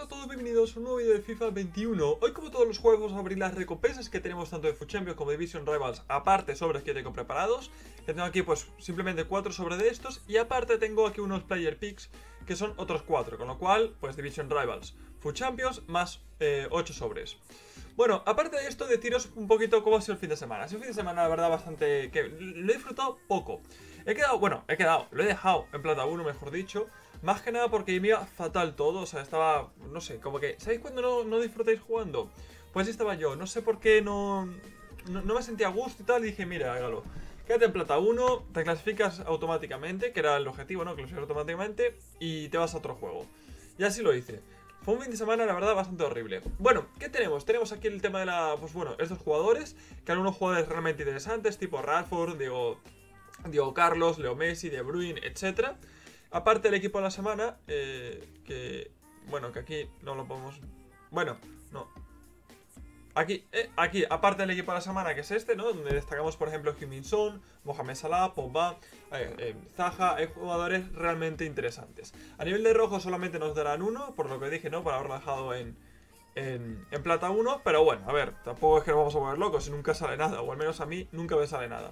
Hola a todos, bienvenidos a un nuevo vídeo de FIFA 21. Hoy, como todos los juegos, vamos a abrir las recompensas que tenemos tanto de FUT Champions como de Division Rivals. Aparte, sobres que tengo preparados. Que tengo aquí, pues, simplemente 4 sobres de estos. Y aparte tengo aquí unos player picks, que son otros 4. Con lo cual, pues, Division Rivals, FUT Champions, más 8 sobres. Bueno, aparte de esto, deciros un poquito cómo ha sido el fin de semana. Ha sido un fin de semana, la verdad, bastante... que lo he disfrutado poco. Lo he dejado en plata 1, mejor dicho. Más que nada porque me iba fatal todo, o sea, estaba, no sé, como que... ¿Sabéis cuando no disfrutáis jugando? Pues así estaba yo, no sé por qué no me sentía a gusto y tal, y dije, mira, hágalo. Quédate en plata 1, te clasificas automáticamente, que era el objetivo, ¿no? Clasificar automáticamente, y te vas a otro juego. Y así lo hice. Fue un fin de semana, la verdad, bastante horrible. Bueno, ¿qué tenemos? Tenemos aquí el tema de la... pues bueno, estos jugadores, que algunos jugadores realmente interesantes, tipo Rashford, Diego Carlos, Leo Messi, De Bruyne, etcétera. Aparte del equipo de la semana, que... bueno, que aquí no lo podemos... bueno, no. Aquí, aparte del equipo de la semana, que es este, ¿no? Donde destacamos, por ejemplo, Kim Min Son, Mohamed Salah, Pobba, Zaha, hay jugadores realmente interesantes. A nivel de rojo solamente nos darán uno, por lo que dije, ¿no? Para haberlo dejado en plata 1, pero bueno, a ver, tampoco es que nos vamos a volver locos, si nunca sale nada, o al menos a mí nunca me sale nada.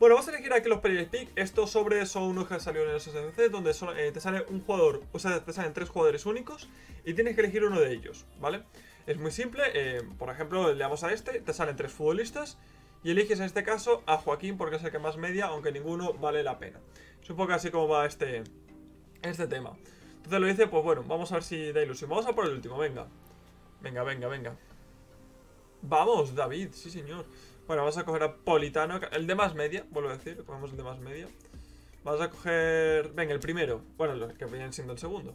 Bueno, vamos a elegir aquí los player pick. Estos sobres son unos que salieron en el SBC, donde son, te sale un jugador, o sea, te salen 3 jugadores únicos y tienes que elegir uno de ellos, ¿vale? Es muy simple, por ejemplo, le damos a este, te salen 3 futbolistas y eliges en este caso a Joaquín porque es el que más media, aunque ninguno vale la pena. Es un poco así como va este tema. Entonces lo dice, pues bueno, vamos a ver si da ilusión. Vamos a por el último, venga. Venga. Vamos, David, sí señor. Bueno, vamos a coger a Politano, el de más media, vuelvo a decir, cogemos el de más media. Vamos a coger... venga, el primero. Bueno, los que vienen siendo el segundo.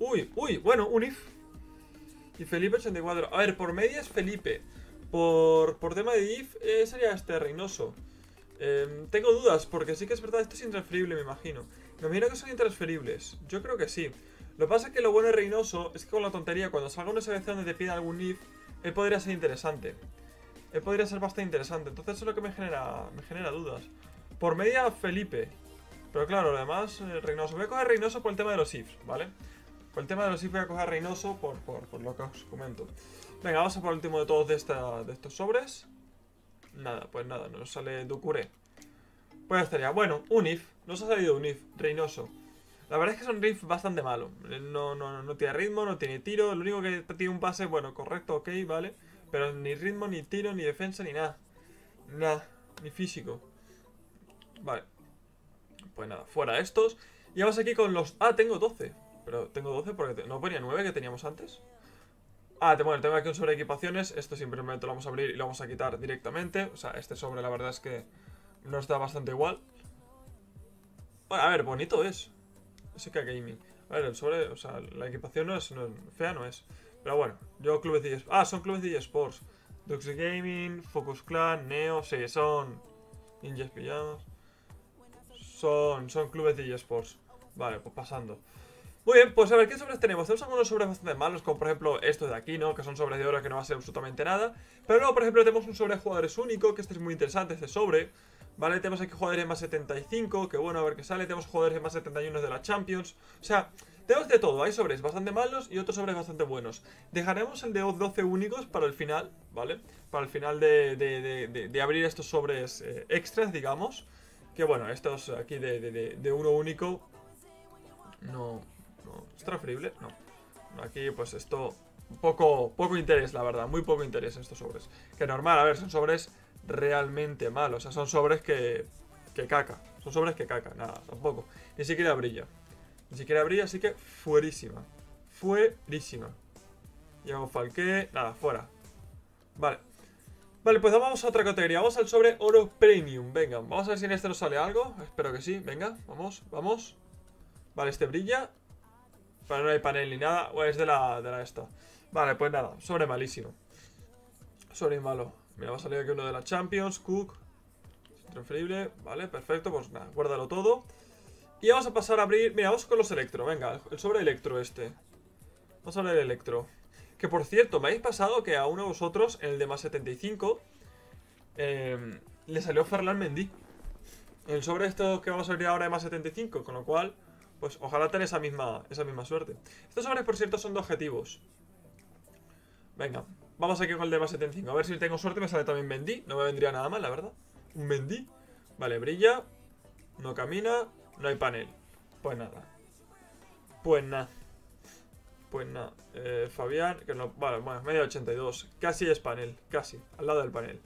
Uy, bueno, un if. Y Felipe 84. A ver, por media es Felipe. Por tema de if sería este Reynoso. Tengo dudas, porque sí que es verdad, esto es intransferible, me imagino. Me imagino que son intransferibles. Yo creo que sí. Lo que pasa es que lo bueno de Reynoso es que con la tontería, cuando salga una selección donde te pida algún if, él podría ser interesante. Podría ser bastante interesante. Entonces eso es lo que me genera dudas. Por media Felipe. Pero claro, lo demás Reynoso. Voy a coger Reynoso por el tema de los ifs, ¿vale? Por el tema de los ifs voy a coger Reynoso por lo que os comento. Venga, vamos a por el último de todos de estos sobres. Nada, pues nada, nos sale Ducuré. Pues ya estaría. Bueno, un if. Nos ha salido un if, Reynoso. La verdad es que es un if bastante malo. No tiene ritmo, no tiene tiro. Lo único que tiene un pase, bueno, correcto, ok, vale. Pero ni ritmo, ni tiro, ni defensa, ni nada. Nada, ni físico. Vale. Pues nada, fuera estos. Y vamos aquí con los... ah, tengo 12. Pero tengo 12 porque... ¿no ponía 9 que teníamos antes? Ah, bueno, tengo aquí un sobre equipaciones. Esto simplemente lo vamos a abrir y lo vamos a quitar directamente. O sea, este sobre la verdad es que nos da bastante igual. Bueno, a ver, bonito es. Ese K-Gaming. A ver, el sobre... o sea, la equipación fea no es. Pero bueno, yo clubes de... ah, son clubes de G Sports. Duxi Gaming, Focus Clan, Neo... sí, son... ninjas pijamas. Son clubes de G Sports. Vale, pues pasando. Muy bien, pues a ver, ¿qué sobres tenemos? Tenemos algunos sobres bastante malos, como por ejemplo estos de aquí, ¿no? Que son sobres de oro que no va a ser absolutamente nada. Pero luego, por ejemplo, tenemos un sobre de jugadores único, que este es muy interesante, este sobre. Vale, tenemos aquí jugadores más 75, que bueno, a ver qué sale. Tenemos jugadores más 71 de la Champions. O sea... tenemos de todo, hay sobres bastante malos y otros sobres bastante buenos. Dejaremos el de 12 únicos para el final, ¿vale? Para el final de abrir estos sobres extras, digamos. Que bueno, estos aquí de uno único no es transferible, no. Aquí pues esto, poco interés, la verdad, muy poco interés en estos sobres. Que normal, a ver, son sobres realmente malos, o sea, son sobres que caca. Son sobres que caca, nada, tampoco, ni siquiera brilla. Ni siquiera brilla, así que fuerísima. Fuerísima. Llevamos Falqué, nada, fuera. Vale. Vale, pues vamos a otra categoría. Vamos al sobre oro premium. Venga, vamos a ver si en este nos sale algo. Espero que sí, venga, vamos. Vale, este brilla. Pero no hay panel ni nada. Bueno, es de la esta. Vale, pues nada, sobre malísimo. Sobre malo. Mira, va a salir aquí uno de la Champions, Cook. Transferible, vale, perfecto. Pues nada, guárdalo todo. Y vamos a pasar a abrir... mira, vamos con los electro. Venga, el sobre electro este. Vamos a hablar del electro. Que por cierto, me habéis pasado que a uno de vosotros, en el de más 75, le salió Ferland Mendy. El sobre esto que vamos a abrir ahora de más 75. Con lo cual, pues ojalá tenga esa misma suerte. Estos sobres, por cierto, son de objetivos. Venga, vamos aquí con el de más 75. A ver si tengo suerte, me sale también Mendy. No me vendría nada mal, la verdad. Un Mendy. Vale, brilla. No camina. No hay panel. Pues nada. Pues nada. Fabián, que no... Vale, bueno, media 82. Casi es panel. Casi. Al lado del panel.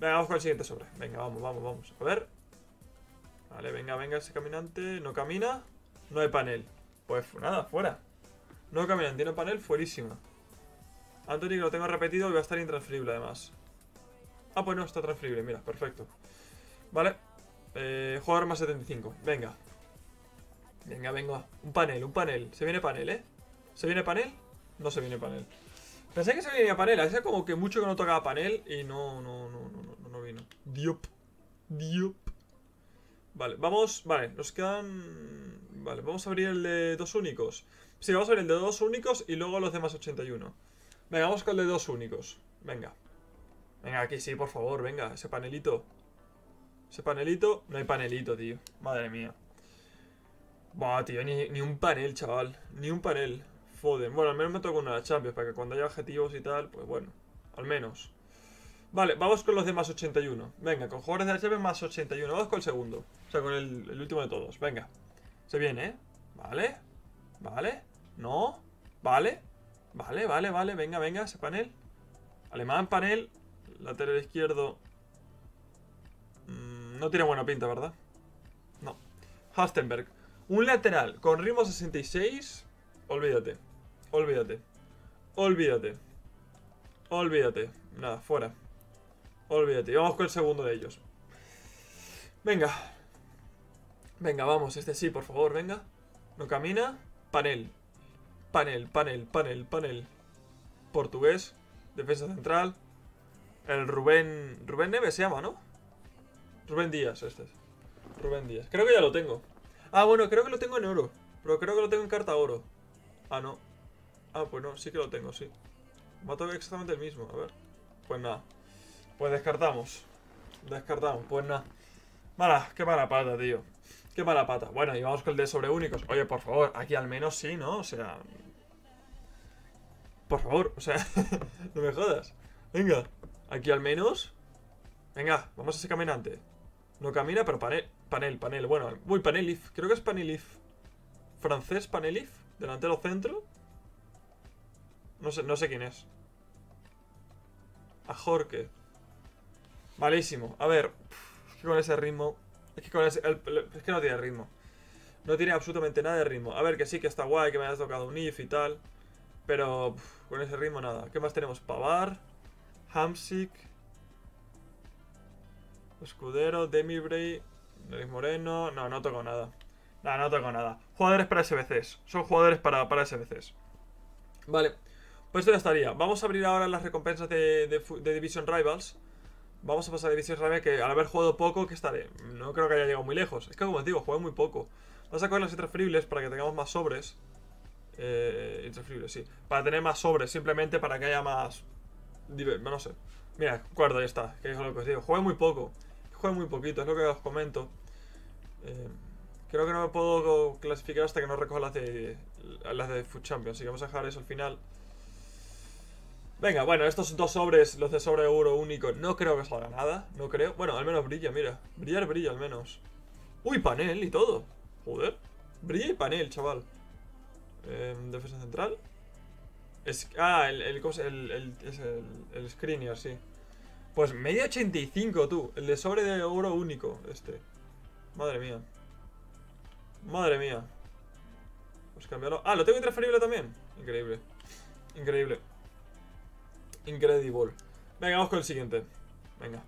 Venga, vamos con el siguiente sobre. Venga, vamos. A ver. Vale, venga ese caminante. No camina. No hay panel. Pues nada, fuera. No caminante, no panel, fuerísima. Antonio, que lo tengo repetido y va a estar intransferible además. Ah, pues no, está transferible, mira, perfecto. Vale. Jugador más 75, venga. Venga, un panel, se viene panel, ¿eh? ¿Se viene panel? No se viene panel. Pensé que se venía panel, a como que mucho que no tocaba panel y no vino. Diop. Vale, vale, nos quedan... Vale, vamos a abrir el de dos únicos. Sí, vamos a abrir el de dos únicos y luego los demás 81. Venga, vamos con el de dos únicos. Venga, aquí sí, por favor, venga, ese panelito. No hay panelito, tío. Madre mía. Buah, tío, ni un panel, chaval. Ni un panel. Foden. Bueno, al menos me toca una de las Champions, para que cuando haya objetivos y tal, pues bueno, al menos. Vale, vamos con los de más 81. Venga, con jugadores de la Champions más 81. Vamos con el segundo. O sea, con el último de todos. Venga. Se viene, ¿eh? Vale. No. Vale. Venga, ese panel. Alemán, panel. Lateral izquierdo. No tiene buena pinta, ¿verdad? No. Hastenberg. Un lateral con ritmo 66. Olvídate. Nada, fuera. Olvídate. Y vamos con el segundo de ellos. Venga, vamos. Este sí, por favor, venga. No camina. Panel. Portugués. Defensa central. El Rubén Neves se llama, ¿no? Rubén Díaz, este es. Rubén Díaz. Creo que ya lo tengo. Ah, bueno, creo que lo tengo en oro. Pero creo que lo tengo en carta oro. Ah, no. Ah, pues no, sí que lo tengo, sí. Va a tocar exactamente el mismo, a ver. Pues nada. Pues descartamos, pues nada. Qué mala pata, tío. Qué mala pata. Bueno, y vamos con el de sobre únicos. Oye, por favor, aquí al menos sí, ¿no? O sea... Por favor, o sea... no me jodas. Venga, aquí al menos... Venga, vamos a ese caminante. No camina, pero panel. Bueno, uy, Panelif. Creo que es Panelif. Francés, Panelif. Delantero centro. No sé quién es. A Jorge. Malísimo. A ver. Es que con ese ritmo. Es que no tiene ritmo. No tiene absolutamente nada de ritmo. A ver, que sí, que está guay, que me hayas tocado un if y tal. Pero con ese ritmo nada. ¿Qué más tenemos? Pavar. Hamsik. Escudero, Demibrey, Luis Moreno. No toco nada. No toco nada. Jugadores para SBCs. Son jugadores para SBCs. Vale. Pues esto ya estaría. Vamos a abrir ahora las recompensas de Division Rivals. Vamos a pasar a Division Rivals, que al haber jugado poco, que estaré. No creo que haya llegado muy lejos. Es que como os digo, jugué muy poco. Vamos a coger los intransferibles para que tengamos más sobres. Intransferibles, sí. Para tener más sobres, simplemente para que haya más... No sé. Mira, cuarto, ahí está. Que es lo que os digo. Jugué muy poco. Juego muy poquito, es lo que os comento. Creo que no me puedo clasificar hasta que no recoja las de FUT Champions, así que vamos a dejar eso al final. Venga, bueno, estos dos sobres, los de sobre euro único, no creo que salga nada. No creo. Bueno, al menos brilla, mira. Brilla al menos. Uy, panel y todo. Joder. Brilla y panel, chaval. Defensa central. El screener, sí. Pues media 85, tú. El de sobre de oro único, este. Madre mía. Pues cambiarlo. Ah, lo tengo intransferible también. Increíble. Venga, vamos con el siguiente. Venga.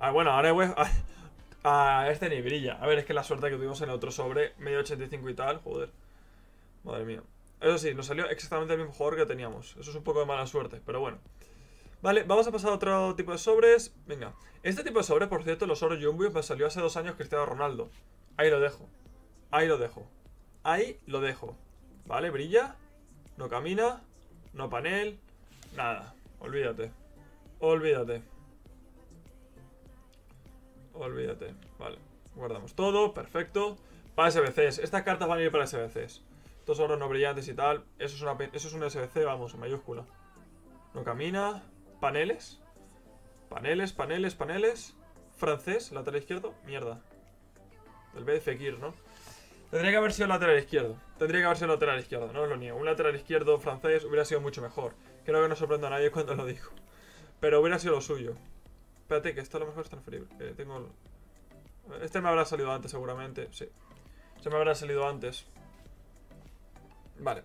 Ah, bueno, ahora voy a este ni brilla. A ver, es que la suerte que tuvimos en el otro sobre, media 85 y tal, joder. Madre mía. Eso sí, nos salió exactamente el mismo jugador que teníamos. Eso es un poco de mala suerte, pero bueno. Vale, vamos a pasar a otro tipo de sobres. Venga, este tipo de sobres, por cierto, los oros Jumbo me salió hace 2 años Cristiano Ronaldo. Ahí lo dejo. Vale, brilla. No camina. No panel. Nada, olvídate. Vale, guardamos todo, perfecto. Para SBCs. Estas cartas van a ir para SBCs. Estos oros no brillantes y tal. Eso es un SBC, vamos, en mayúscula. No camina. Paneles. Paneles, paneles, paneles. Francés, lateral izquierdo. Mierda. El B de Fekir, ¿no? Tendría que haber sido lateral izquierdo. Tendría que haber sido lateral izquierdo, no os lo niego. Un lateral izquierdo francés hubiera sido mucho mejor. Creo que no sorprendo a nadie cuando lo digo. Pero hubiera sido lo suyo. Espérate, que esto a lo mejor es transferible. Tengo... Este me habrá salido antes seguramente. Sí. Se me habrá salido antes. Vale.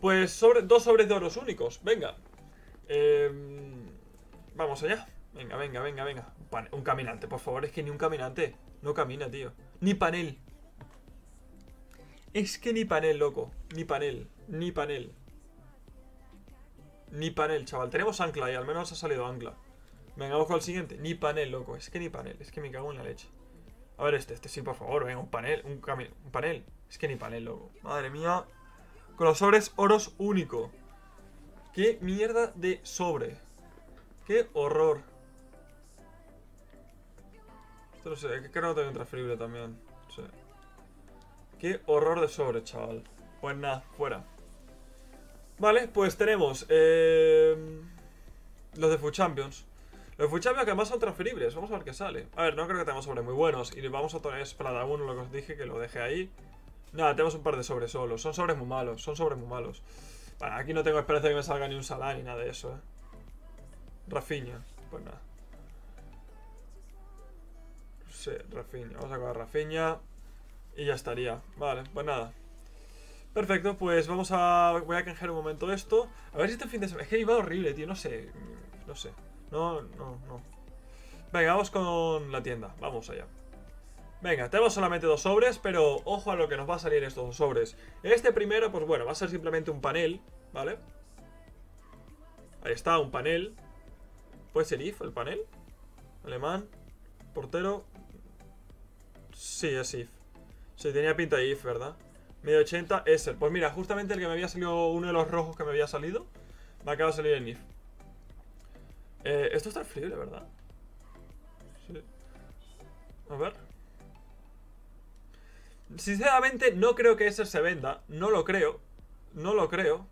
Pues sobre... dos sobres de oros únicos. Venga. Vamos allá. Venga, venga, venga, venga. Un caminante, por favor. Es que ni un caminante. No camina, tío. Ni panel. Es que ni panel, loco. Ni panel. Ni panel. Ni panel, chaval. Tenemos ancla ahí. Al menos ha salido ancla. Venga, vamos con el siguiente. Ni panel, loco. Es que ni panel. Es que me cago en la leche. A ver este sí, por favor. Venga, un panel. Un panel. Es que ni panel, loco. Madre mía. Con los sobres oros único. Qué mierda de sobre. Qué horror. Esto no sé. Creo que tengo un transferible también. Sí. Qué horror de sobre, chaval. Pues nada, fuera. Vale, pues tenemos los de FUT Champions. Los de FUT Champions que además son transferibles. Vamos a ver qué sale. A ver, no creo que tengamos sobres muy buenos. Y vamos a tener para cada uno lo que os dije, que lo dejé ahí. Nada, tenemos un par de sobres solos. Son sobres muy malos, son sobres muy malos. Bueno, aquí no tengo esperanza de que me salga ni un Salah ni nada de eso, Rafiña, pues nada. Sí, Rafiña, vamos a coger Rafiña. Y ya estaría, vale, pues nada. Perfecto, pues vamos a... Voy a canjear un momento esto. A ver si este fin de semana... Es que iba horrible, tío, no sé. No sé, no. Venga, vamos con la tienda, vamos allá. Venga, tenemos solamente dos sobres, pero ojo a lo que nos va a salir estos dos sobres. Este primero, pues bueno, va a ser simplemente un panel, ¿vale? Ahí está, un panel. ¿Puede ser IF el panel? Alemán, portero. Sí, es IF. Sí, tenía pinta de IF, ¿verdad? Medio 80, Eser. Pues mira, justamente el que me había salido, uno de los rojos que me había salido, me acaba de salir en IF. Esto es transferible, ¿verdad? Sí. A ver. Sinceramente, no creo que Eser se venda. No lo creo. No lo creo.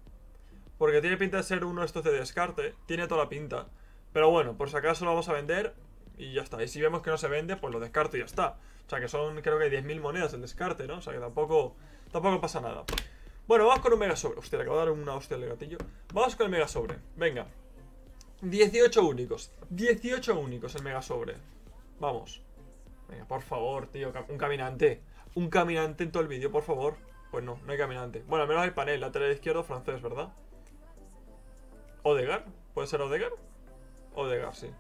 Porque tiene pinta de ser uno de estos de descarte. Tiene toda la pinta. Pero bueno, por si acaso lo vamos a vender y ya está. Y si vemos que no se vende, pues lo descarto y ya está. O sea, que son, creo que 10.000 monedas el descarte, ¿no? O sea, que tampoco pasa nada. Bueno, vamos con un mega sobre. Hostia, le acabo de dar una hostia al gatillo. Vamos con el mega sobre. Venga. 18 únicos. 18 únicos el mega sobre. Vamos. Venga, por favor, tío. Un caminante. Un caminante en todo el vídeo, por favor. Pues no, no hay caminante. Bueno, al menos hay panel. Lateral izquierdo francés, ¿verdad? Odegaard. ¿Puede ser Odegaard? Odegaard, sí.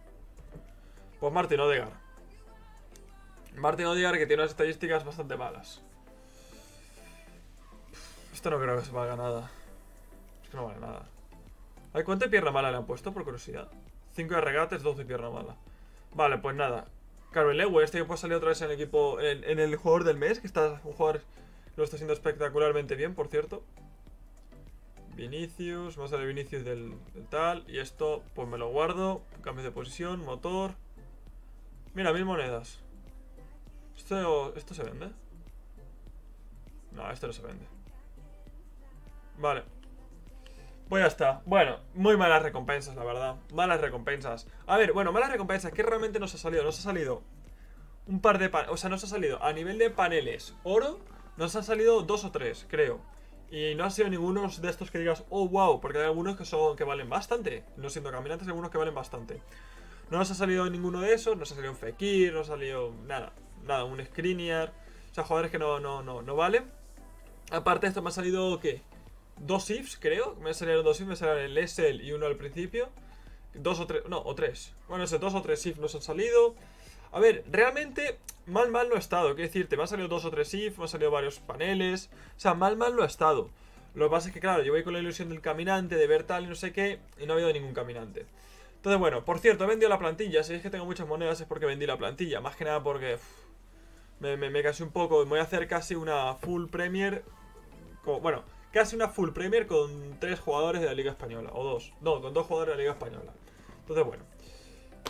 Pues Martín Odegaard. Martín Odegaard, que tiene unas estadísticas bastante malas. Esto no creo que se valga nada. Es que no vale nada. ¿Hay cuánta pierna mala le han puesto, por curiosidad? 5 de regates, 2 de pierna mala. Vale, pues nada. Carmen Lewe, este que puede salir otra vez en el equipo, en el jugador del mes, que está un jugador, lo está haciendo espectacularmente bien, por cierto. Vinicius, más de Vinicius del tal. Y esto, pues me lo guardo. Cambio de posición, motor. Mira, 1000 monedas. ¿Esto se vende? No, esto no se vende. Vale. Pues ya está. Bueno, muy malas recompensas, la verdad. Malas recompensas. A ver, bueno, malas recompensas. ¿Qué realmente nos ha salido? Nos ha salido un par de paneles. O sea, nos ha salido a nivel de paneles oro. Nos han salido 2 o 3, creo. Y no ha sido ninguno de estos que digas, oh, wow. Porque hay algunos que valen bastante. No siendo caminantes, hay algunos que valen bastante. No nos ha salido ninguno de esos. Nos ha salido un Fekir, no ha salido nada. Nada, un Skriniar. O sea, jugadores que no valen. Aparte de esto me ha salido, ¿qué? 2 ifs, creo. Me salieron 2 ifs, me salieron el SL y uno al principio. 2 o 3, no, o 3. Bueno, ese 2 o 3 ifs nos han salido. A ver, realmente mal no he estado. Quiero decirte, me han salido 2 o 3 ifs, me han salido varios paneles. O sea, mal no he estado. Lo que pasa es que, claro, yo voy con la ilusión del caminante, de ver tal y no sé qué, y no ha habido ningún caminante. Entonces, bueno, por cierto, he vendido la plantilla. Si es que tengo muchas monedas es porque vendí la plantilla. Más que nada porque... Me casé un poco. Me voy a hacer casi una full premier con, bueno, casi una full premier con 3 jugadores de la Liga Española. O 2, no, con 2 jugadores de la Liga Española. Entonces bueno,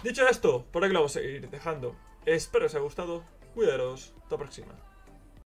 dicho esto, por aquí lo vamos a seguir dejando. Espero que os haya gustado. Cuidaros, hasta la próxima.